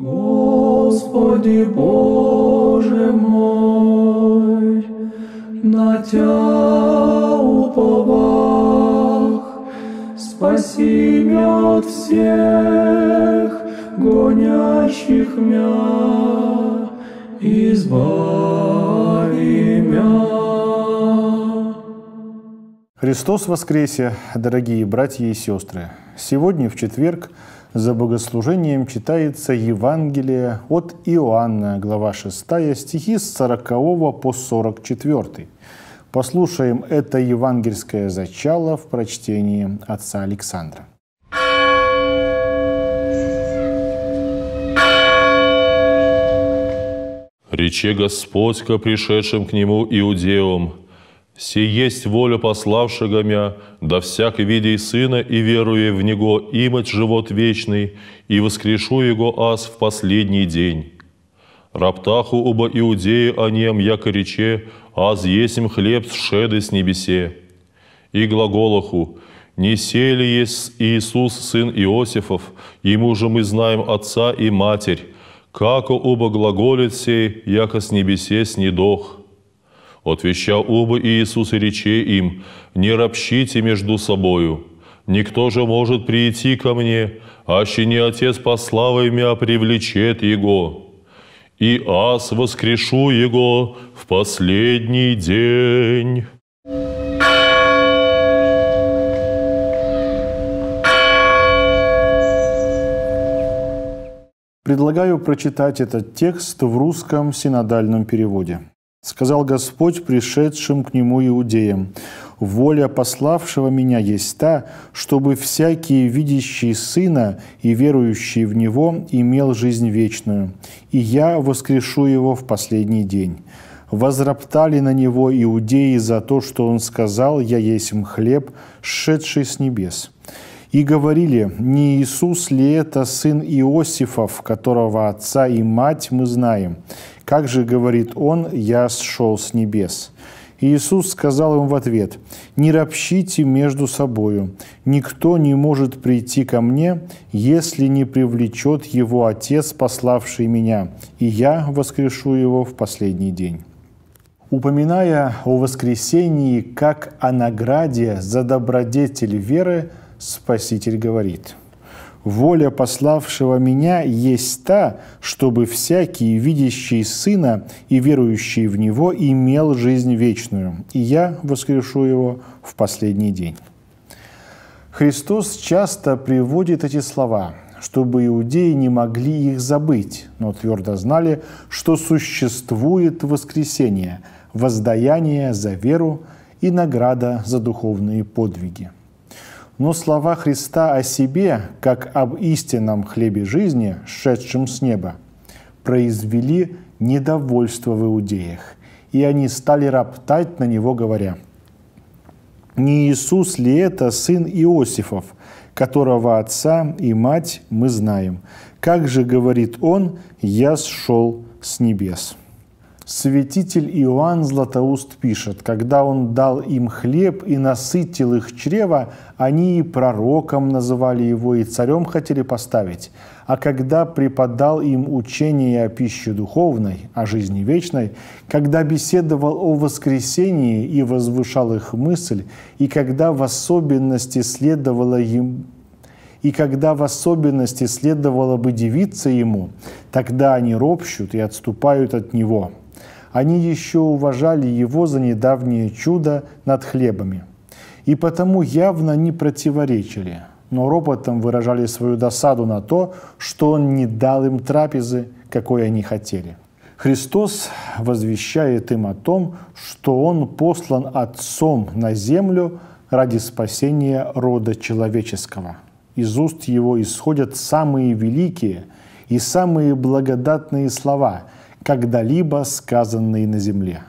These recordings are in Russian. Господи Боже мой, на Тя уповах, спаси мя от всех гонящих мя, избави мя. Христос воскресе, дорогие братья и сестры! Сегодня, в четверг, за богослужением читается Евангелие от Иоанна, глава 6, стихи с 40 по 44. Послушаем это евангельское зачало в прочтении отца Александра. «Рече Господь ко пришедшим к Нему иудеям: «Се есть воля пославшего мя, да всяк видей Сына и веруя в Него имать живот вечный, и воскрешу Его аз в последний день. Раптаху оба иудеи о нем, яко рече, аз есим хлеб сшеды с небесе. И глаголаху: не сели есть Иисус, сын Иосифов, ему же мы знаем отца и матерь, како оба глаголит сей, яко с небесе снидох». Отвеща оба Иисус и рече им: «Не ропщите между собою, никто же может прийти ко мне, аще не Отец пославый мя привлечет его, и аз воскрешу его в последний день». Предлагаю прочитать этот текст в русском синодальном переводе. «Сказал Господь пришедшим к Нему иудеям: воля пославшего Меня есть та, чтобы всякий видящий Сына и верующий в Него имел жизнь вечную, и Я воскрешу Его в последний день. Возроптали на Него иудеи за то, что Он сказал: Я есмь хлеб, сшедший с небес. И говорили: не Иисус ли это, сын Иосифов, которого отца и мать мы знаем? Как же, говорит он, я сшел с небес? Иисус сказал им в ответ: не ропщите между собою, никто не может прийти ко мне, если не привлечет его Отец, пославший меня, и я воскрешу его в последний день». Упоминая о воскресении как о награде за добродетель веры, Спаситель говорит: «Воля пославшего меня есть та, чтобы всякий, видящий Сына и верующий в Него, имел жизнь вечную, и Я воскрешу его в последний день». Христос часто приводит эти слова, чтобы иудеи не могли их забыть, но твердо знали, что существует воскресение, воздаяние за веру и награда за духовные подвиги. Но слова Христа о себе, как об истинном хлебе жизни, сшедшем с неба, произвели недовольство в иудеях, и они стали роптать на Него, говоря: «Не Иисус ли это, сын Иосифов, которого отца и мать мы знаем? Как же, говорит он, я сшел с небес?» Святитель Иоанн Златоуст пишет: «Когда он дал им хлеб и насытил их чрево, они и пророком называли его, и царем хотели поставить. А когда преподал им учение о пище духовной, о жизни вечной, когда беседовал о воскресении и возвышал их мысль, и когда в особенности следовало им... И когда в особенности следовало бы дивиться ему, тогда они ропщут и отступают от него». Они еще уважали его за недавнее чудо над хлебами, и потому явно не противоречили, но ропотом выражали свою досаду на то, что он не дал им трапезы, какой они хотели. Христос возвещает им о том, что он послан Отцом на землю ради спасения рода человеческого. Из уст его исходят самые великие и самые благодатные слова, когда-либо сказанные на земле.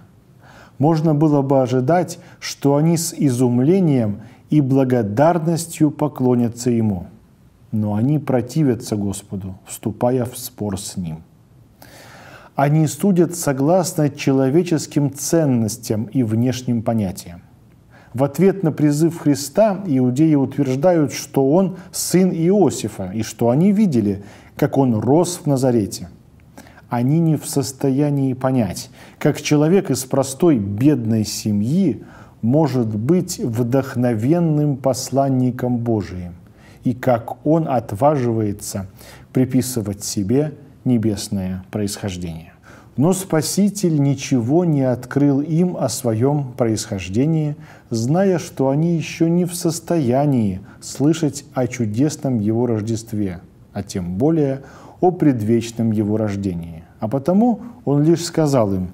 Можно было бы ожидать, что они с изумлением и благодарностью поклонятся Ему, но они противятся Господу, вступая в спор с Ним. Они судят согласно человеческим ценностям и внешним понятиям. В ответ на призыв Христа иудеи утверждают, что он сын Иосифа, и что они видели, как он рос в Назарете. Они не в состоянии понять, как человек из простой бедной семьи может быть вдохновенным посланником Божиим, и как он отваживается приписывать себе небесное происхождение. Но Спаситель ничего не открыл им о своем происхождении, зная, что они еще не в состоянии слышать о чудесном Его Рождестве, а тем более о предвечном Его рождении. А потому Он лишь сказал им: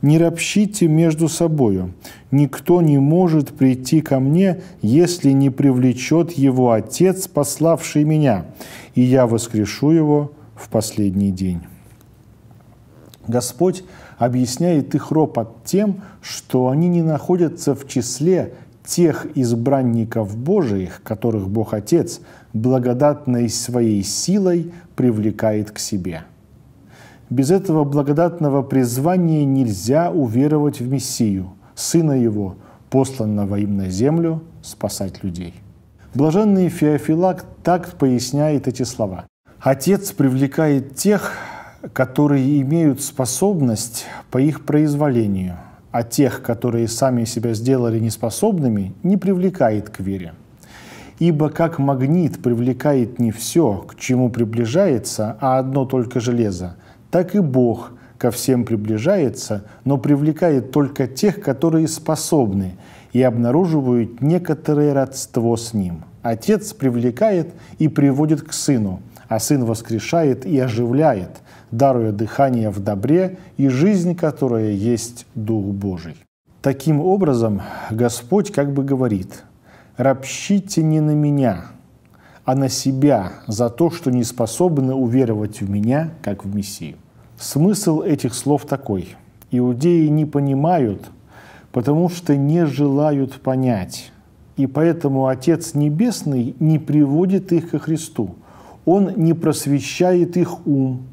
«Не ропщите между собою, никто не может прийти ко мне, если не привлечет его Отец, пославший меня, и я воскрешу его в последний день». Господь объясняет их ропот тем, что они не находятся в числе тех избранников Божиих, которых Бог Отец благодатной своей силой привлекает к себе. Без этого благодатного призвания нельзя уверовать в Мессию, Сына Его, посланного им на землю спасать людей. Блаженный Феофилакт так поясняет эти слова. «Отец привлекает тех, которые имеют способность по их произволению, а тех, которые сами себя сделали неспособными, не привлекает к вере. Ибо как магнит привлекает не все, к чему приближается, а одно только железо, так и Бог ко всем приближается, но привлекает только тех, которые способны и обнаруживают некоторое родство с Ним. Отец привлекает и приводит к Сыну, а Сын воскрешает и оживляет, даруя дыхание в добре и жизнь, которая есть Дух Божий». Таким образом, Господь как бы говорит: «Ропщите не на меня, а на себя за то, что не способны уверовать в меня, как в Мессию». Смысл этих слов такой: иудеи не понимают, потому что не желают понять, и поэтому Отец Небесный не приводит их ко Христу. Он не просвещает их ум,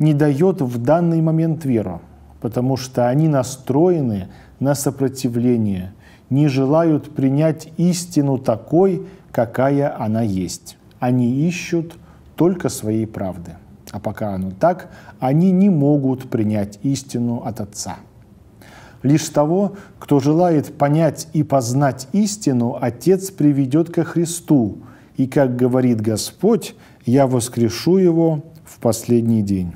не дает в данный момент веру, потому что они настроены на сопротивление, не желают принять истину такой, какая она есть. Они ищут только своей правды. А пока оно так, они не могут принять истину от Отца. Лишь того, кто желает понять и познать истину, Отец приведет ко Христу, и, как говорит Господь, «Я воскрешу его в последний день».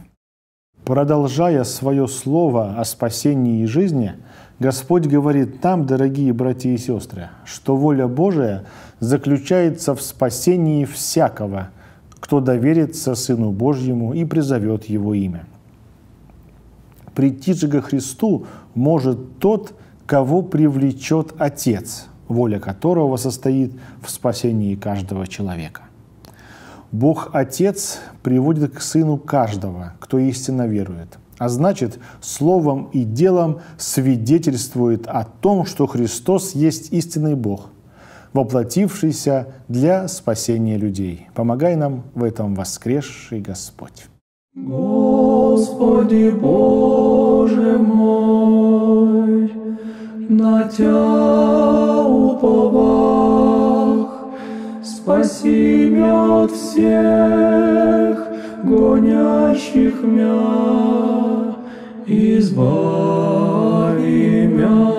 Продолжая свое слово о спасении и жизни, Господь говорит нам, дорогие братья и сестры, что воля Божия заключается в спасении всякого, кто доверится Сыну Божьему и призовет Его имя. Прийти же ко Христу может тот, кого привлечет Отец, воля которого состоит в спасении каждого человека. Бог Отец приводит к Сыну каждого, кто истинно верует, а значит, словом и делом свидетельствует о том, что Христос есть истинный Бог, воплотившийся для спасения людей. Помогай нам в этом, воскресший Господь. Господи Боже мой, на Тя уповах, спаси меня от всех гонящих мя, избави мя.